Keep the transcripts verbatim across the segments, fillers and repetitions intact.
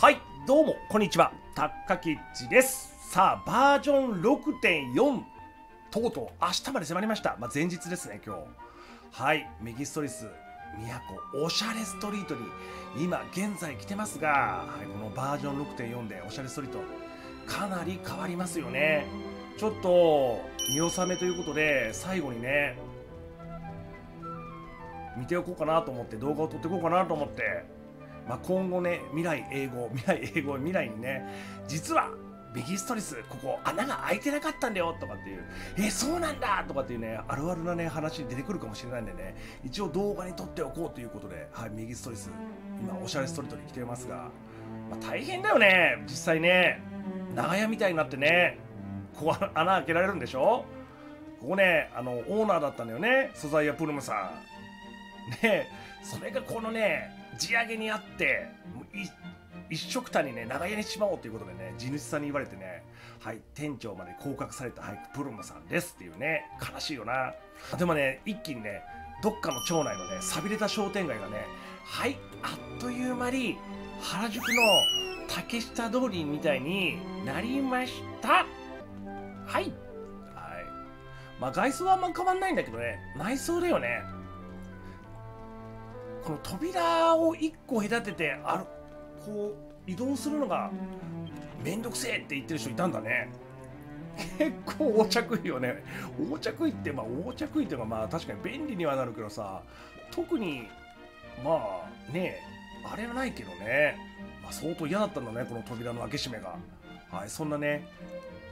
はい、どうもこんにちは、たっかきっちです。さあバージョン ろくてんよん とうとう明日まで迫りました。まあ、前日ですね今日。はい、メギストリス都おしゃれストリートに今現在来てますが、はい、このバージョン ろくてんよん でおしゃれストリートかなり変わりますよね。ちょっと見納めということで最後にね見ておこうかなと思って、動画を撮っていこうかなと思って、まあ、今後ね未来永劫未来永劫未来にね、実はメギストリスここ穴が開いてなかったんだよとかっていう、えそうなんだとかっていうね、あるあるなね話に出てくるかもしれないんでね、一応動画に撮っておこうということで、はい、メギストリス今おしゃれストリートに来てますが、まあ、大変だよね実際ね。長屋みたいになってね、ここ穴開けられるんでしょ。ここねあのオーナーだったんだよね、素材やプルムさんね。それがこのね地上げにあって一色単にね長屋にしまおうということでね、地主さんに言われてね、はい店長まで降格された、はいプルムさんですっていうね。悲しいよな。でもね一気にねどっかの町内のね寂れた商店街がね、はいあっという間に原宿の竹下通りみたいになりました。はいはい、まあ外装はあんま変わんないんだけどね、内装だよね。この扉をいっこ隔ててあるこう移動するのがめんどくせえって言ってる人いたんだね。結構横着衣よね。横着衣ってまあ横着衣っていうかまあ確かに便利にはなるけどさ、特にまあねあれはないけどね、まあ、相当嫌だったんだねこの扉の開け閉めが。はい、そんなね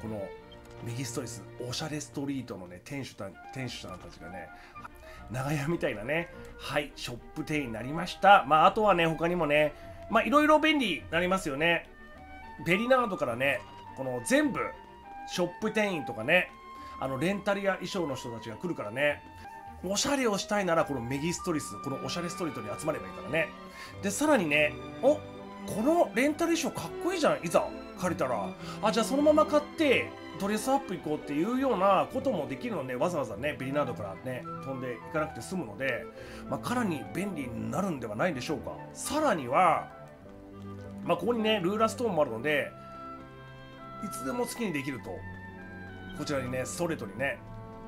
このメギストリスおしゃれストリートのね店主さん店主さんたちがね、長屋みたいなねはいショップ店になりました。まああとはね他にもねまあいろいろ便利になりますよね。ベリナードからねこの全部ショップ店員とかね、あのレンタルや衣装の人たちが来るからね、おしゃれをしたいならこのメギストリスこのおしゃれストリートに集まればいいからね。でさらにね、おこのレンタル衣装かっこいいじゃん、いざ借りたらあじゃあそのまま買ってドレスアップ行こうっていうようなこともできるので、わざわざねベリナードからね飛んでいかなくて済むので、まあ、かなり便利になるんではないでしょうか。さらには、まあ、ここにねルーラーストーンもあるのでいつでも好きにできると、こちらにねストレートにね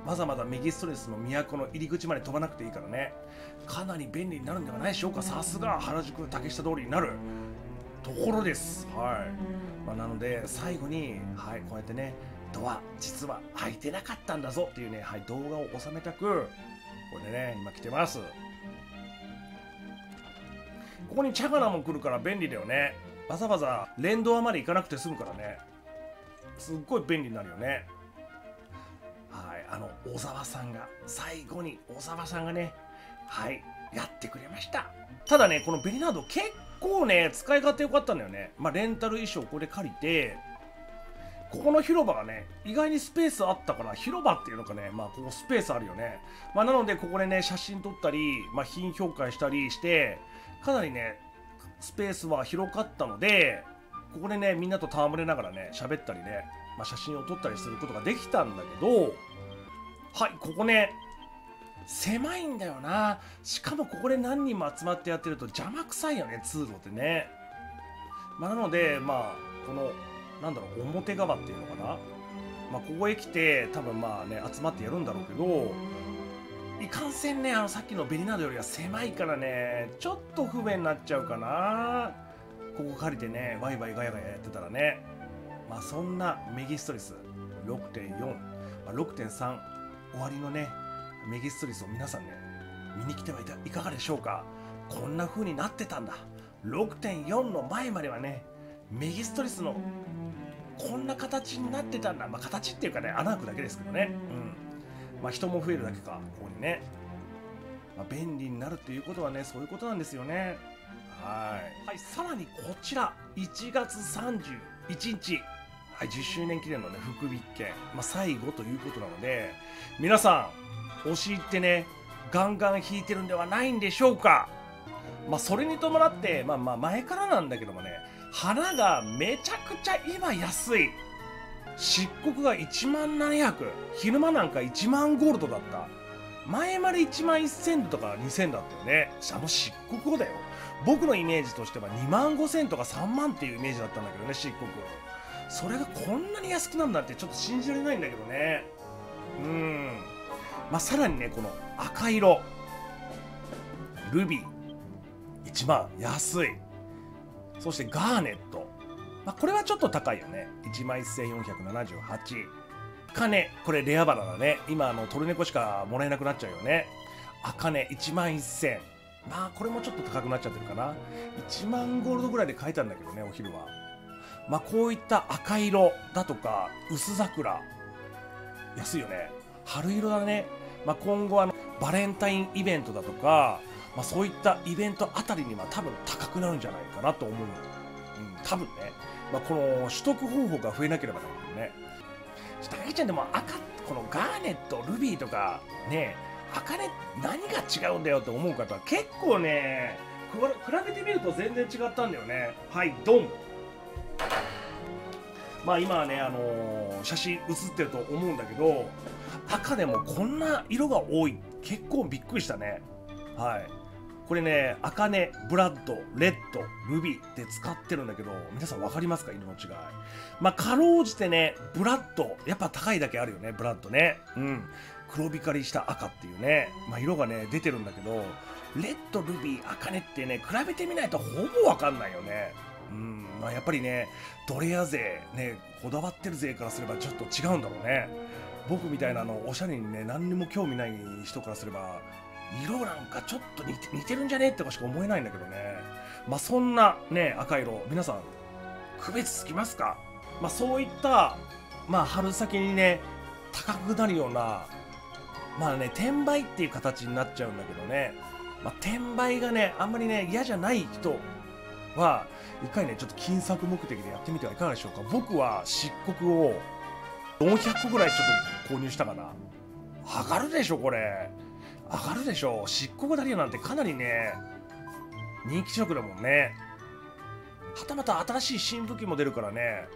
まだまだメギストリスの都の入り口まで飛ばなくていいからね、かなり便利になるんではないでしょうか。さすが原宿竹下通りになるところです。はい、まあ、なので最後に、はい、こうやってねドア実は開いてなかったんだぞっていうね、はい、動画を収めたくこれね今来てます。ここにチャガラも来るから便利だよね。わざわざ連ドアまで行かなくて済むからね、すっごい便利になるよね。はい、あの小沢さんが最後に小沢さんがねはいやってくれました。ただねこのベリナード結構ね使い勝手良かったんだよね。まあ、レンタル衣装これ借りて、ここの広場がね意外にスペースあったから、広場っていうのかね、まあここスペースあるよね。まあ、なのでここでね写真撮ったり、まあ、品評会したりしてかなりねスペースは広かったので、ここでねみんなと戯れながらね喋ったりね、まあ、写真を撮ったりすることができたんだけど、はいここね狭いんだよな。しかもここで何人も集まってやってると邪魔くさいよね通路ってね。まあ、なのでまあこのなんだろう表側っていうのかな、まあ、ここへ来て多分まあね集まってやるんだろうけど、いかんせんねあのさっきのベリナードよりは狭いからねちょっと不便になっちゃうかな。ここ借りてねワイワイガヤガヤやってたらね。まあそんなメギストリス ろくてんよん、まあ、ろくてんさん 終わりのねメギストリスを皆さんね見に来てはいたいかがでしょうか。こんな風になってたんだ。 ろくてんよん の前まではねメギストリスのこんな形になってたんだ。まあ形っていうかね穴開くだけですけどね、うん、まあ人も増えるだけかここにね、まあ、便利になるっていうことはねそういうことなんですよね。はい、はい、さらにこちらいちがつさんじゅういちにち、はい、じゅっしゅうねん記念のね福引券、まあ、最後ということなので皆さん押し入ってねガンガン引いてるんではないんでしょうか。まあ、それに伴って、まあ、まあ前からなんだけどもね花がめちゃくちゃ今安い。漆黒がいちまんななひゃく、昼間なんかいちまんゴールドだった。前までいちまんせんとかにせんだったよね。あの漆黒をだよ僕のイメージとしてはにまんごせんとかさんまんっていうイメージだったんだけどね、漆黒。それがこんなに安くなるなんてちょっと信じられないんだけどね。うん、まあ、さらにね、この赤色ルビーいちまん安い。そしてガーネット、まあ、これはちょっと高いよね。いちまんせんよんひゃくななじゅうはち。茜、これレア花だね。今あのトルネコしかもらえなくなっちゃうよね。茜いちまんせん、まあこれもちょっと高くなっちゃってるかな。いちまんゴールドぐらいで買えたんだけどね、お昼は。まあこういった赤色だとか薄桜、安いよね。春色だね。まあ、今後あのバレンタインイベントだとか、まあ、そういったイベントあたりには多分高くなるんじゃないかなと思うの、うん、多分ね、まあ、この取得方法が増えなければだもんね。たけちゃんでも赤、このガーネットルビーとかね、赤ね、何が違うんだよって思う方は結構ね、比べてみると全然違ったんだよね。はい、ドン。まあ今はね、あのー、写真写ってると思うんだけど、赤でもこんな色が多い、結構びっくりしたね。はい、これね、赤ね、ブラッド、レッド、ルビーって使ってるんだけど、皆さん分かりますか、色の違い。まあかろうじてね、ブラッドやっぱ高いだけあるよね、ブラッドね。うん、黒光りした赤っていうね、まあ、色がね出てるんだけど、レッド、ルビー、赤ねってね、比べてみないとほぼ分かんないよね。うん、まあ、やっぱりね、ドレア勢、ね、こだわってる勢からすればちょっと違うんだろうね。僕みたいなあのおしゃれにね、何にも興味ない人からすれば、色なんかちょっと似て、似てるんじゃねえってかしか思えないんだけどね。まあ、そんなね、赤色、皆さん、区別つきますか。まあ、そういった、まあ、春先にね、高くなるような、まあね、転売っていう形になっちゃうんだけどね、まあ、転売がね、あんまりね、嫌じゃない人、は一回ね、ちょっと金策目的でやってみてはいかがでしょうか。僕は漆黒をよんひゃっこぐらいちょっと購入したかな。上がるでしょこれ、上がるでしょ。漆黒ダリアなんてかなりね、人気色だもんね。はたまた新しい新武器も出るからね。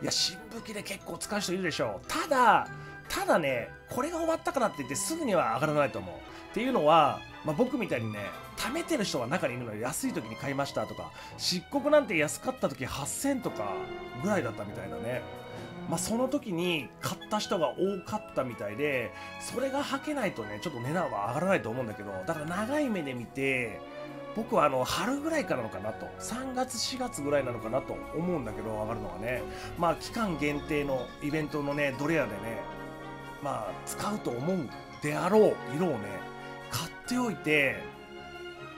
いや、新武器で結構使う人いるでしょ。ただただね、これが終わったからって言ってすぐには上がらないと思う。っていうのは、まあ、僕みたいにね、貯めてる人が中にいるので、安い時に買いましたとか、漆黒なんて安かった時はっせんとかぐらいだったみたいだね。まあ、その時に買った人が多かったみたいで、それがはけないとね、ちょっと値段は上がらないと思うんだけど、だから長い目で見て、僕はあの春ぐらいからのかなと、さんがつしがつぐらいなのかなと思うんだけど、上がるのはね、まあ期間限定のイベントのね、ドレアでね、まあ使うと思うであろう色をね、買っておいて、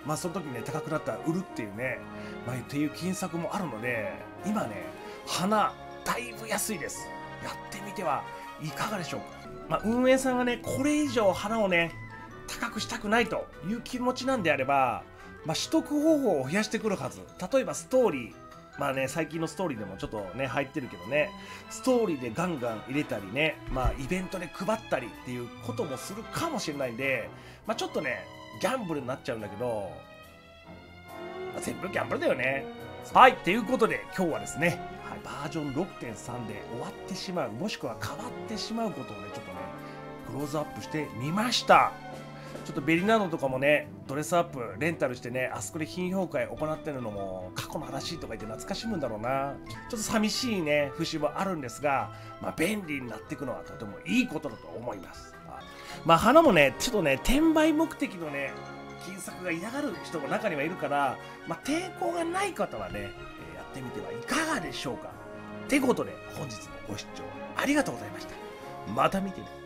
まあその時ね、高くなったら売るっていうね、まあっていう金策もあるので、今ね、花だいぶ安いです。やってみてはいかがでしょうか。まあ、運営さんがね、これ以上花をね高くしたくないという気持ちなんであれば、まあ、取得方法を増やしてくるはず。例えばストーリー、まあね、最近のストーリーでもちょっとね入ってるけどね、ストーリーでガンガン入れたりね、まあイベントで配ったりっていうこともするかもしれないんで、まあ、ちょっとねギャンブルになっちゃうんだけど、まあ、全部ギャンブルだよね。はい、ということで今日はですね、はい、バージョン ろくてんさん で終わってしまう、もしくは変わってしまうことをね、ちょっとねクローズアップしてみました。ちょっとベリナードとかもね、ドレスアップレンタルしてね、あそこで品評会行ってるのも過去の話とか言って懐かしむんだろうな。ちょっと寂しいね節もあるんですが、まあ、便利になっていくのはとてもいいことだと思います。まあ花もね、ちょっとね転売目的のね金策が嫌がる人も中にはいるから、まあ、抵抗がない方はね、えー、やってみてはいかがでしょうか。ってことで本日もご視聴ありがとうございました。また見てね。